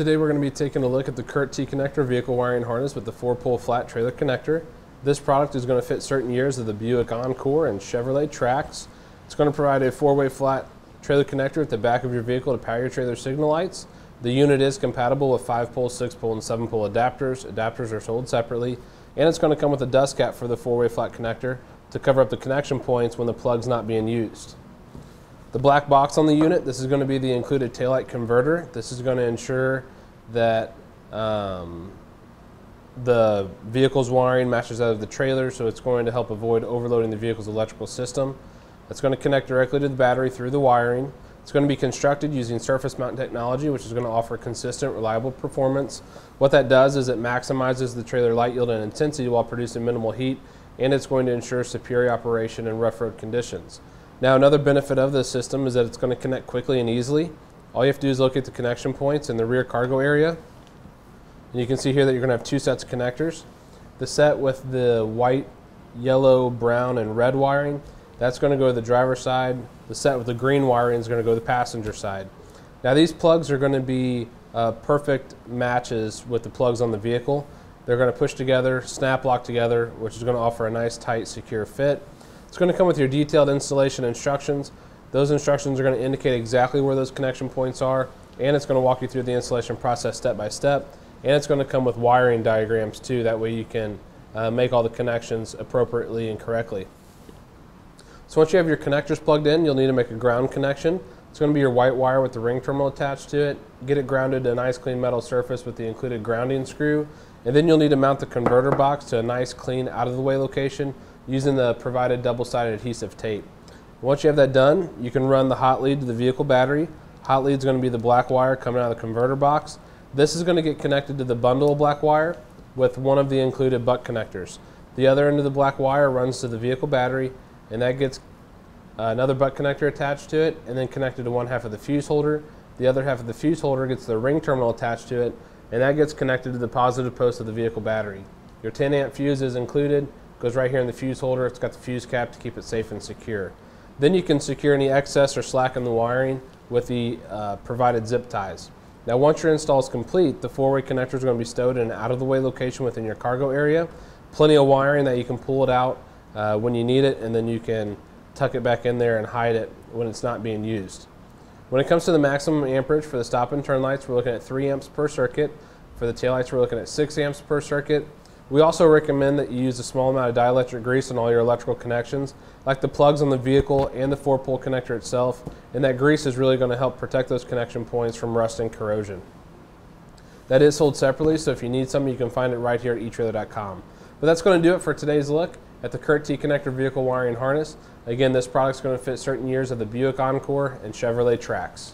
Today we're going to be taking a look at the Curt T-Connector vehicle wiring harness with the 4-pole flat trailer connector. This product is going to fit certain years of the Buick Encore and Chevrolet Trax. It's going to provide a 4-way flat trailer connector at the back of your vehicle to power your trailer signal lights. The unit is compatible with 5-pole, 6-pole, and 7-pole adapters. Adapters are sold separately. And it's going to come with a dust cap for the 4-way flat connector to cover up the connection points when the plug's not being used. The black box on the unit, this is going to be the included taillight converter. This is going to ensure that the vehicle's wiring matches that of the trailer, so it's going to help avoid overloading the vehicle's electrical system. It's going to connect directly to the battery through the wiring. It's going to be constructed using surface mount technology, which is going to offer consistent, reliable performance. What that does is it maximizes the trailer light yield and intensity while producing minimal heat, and it's going to ensure superior operation in rough road conditions. Now, another benefit of this system is that it's going to connect quickly and easily. All you have to do is locate the connection points in the rear cargo area. And you can see here that you're going to have two sets of connectors. The set with the white, yellow, brown, and red wiring, that's going to go to the driver's side. The set with the green wiring is going to go to the passenger side. Now, these plugs are going to be perfect matches with the plugs on the vehicle. They're going to push together, snap lock together, which is going to offer a nice, tight, secure fit. It's going to come with your detailed installation instructions. Those instructions are going to indicate exactly where those connection points are, and it's going to walk you through the installation process step by step, and it's going to come with wiring diagrams too. That way you can make all the connections appropriately and correctly. So once you have your connectors plugged in, you'll need to make a ground connection. It's going to be your white wire with the ring terminal attached to it. Get it grounded to a nice clean metal surface with the included grounding screw, and then you'll need to mount the converter box to a nice clean out-of-the-way location using the provided double-sided adhesive tape. Once you have that done, you can run the hot lead to the vehicle battery. Hot lead is going to be the black wire coming out of the converter box. This is going to get connected to the bundle of black wire with one of the included buck connectors. The other end of the black wire runs to the vehicle battery, and that gets another buck connector attached to it and then connected to one half of the fuse holder. The other half of the fuse holder gets the ring terminal attached to it, and that gets connected to the positive post of the vehicle battery. Your 10-amp fuse is included. Goes right here in the fuse holder. It's got the fuse cap to keep it safe and secure. Then you can secure any excess or slack in the wiring with the provided zip ties. Now, once your install is complete, the 4-way connector is going to be stowed in an out-of-the-way location within your cargo area. Plenty of wiring that you can pull it out when you need it, and then you can tuck it back in there and hide it when it's not being used. When it comes to the maximum amperage for the stop and turn lights, we're looking at 3 amps per circuit. For the taillights, we're looking at 6 amps per circuit. We also recommend that you use a small amount of dielectric grease on all your electrical connections, like the plugs on the vehicle and the 4-pole connector itself, and that grease is really going to help protect those connection points from rust and corrosion. That is sold separately, so if you need some, you can find it right here at eTrailer.com. But that's going to do it for today's look at the Curt T-Connector vehicle wiring harness. Again, this product's going to fit certain years of the Buick Encore and Chevrolet Trax.